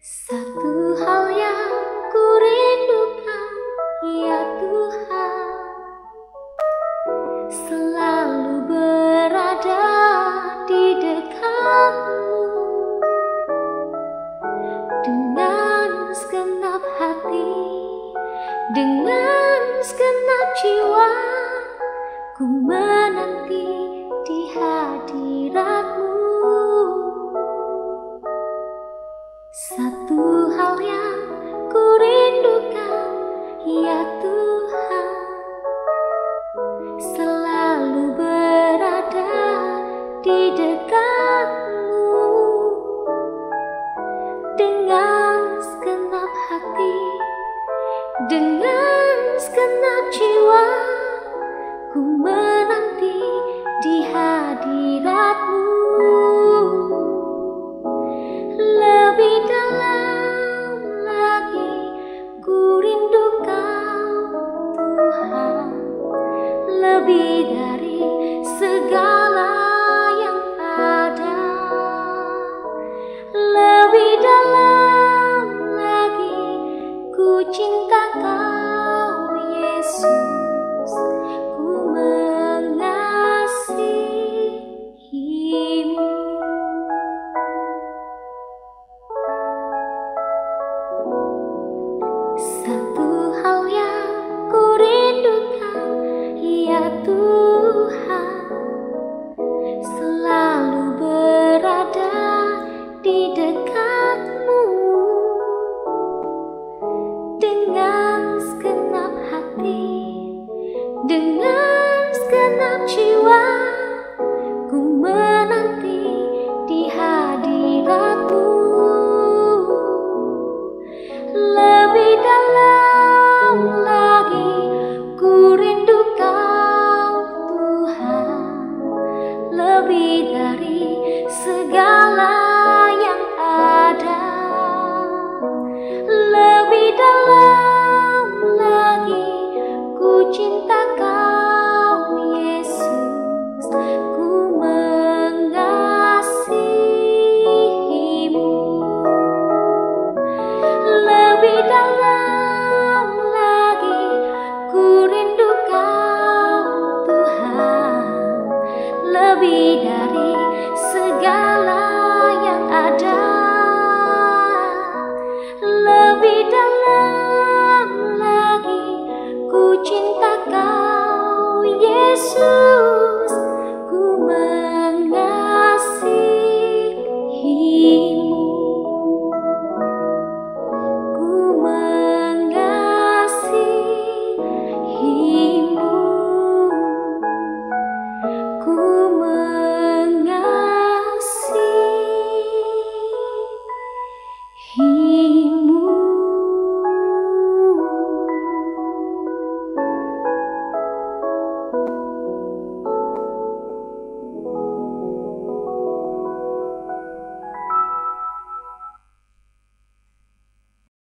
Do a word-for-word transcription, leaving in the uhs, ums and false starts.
Satu hal yang ku rindukan, ya Tuhan, selalu berada di dekat-Mu. Dengan segenap hati, dengan segenap jiwa, ku menanti di hadirat-Mu. Satu hal yang ku rindukan, ya Tuhan, selalu berada di dekat-Mu. Dengan segenap hati, dengan segenap jiwa,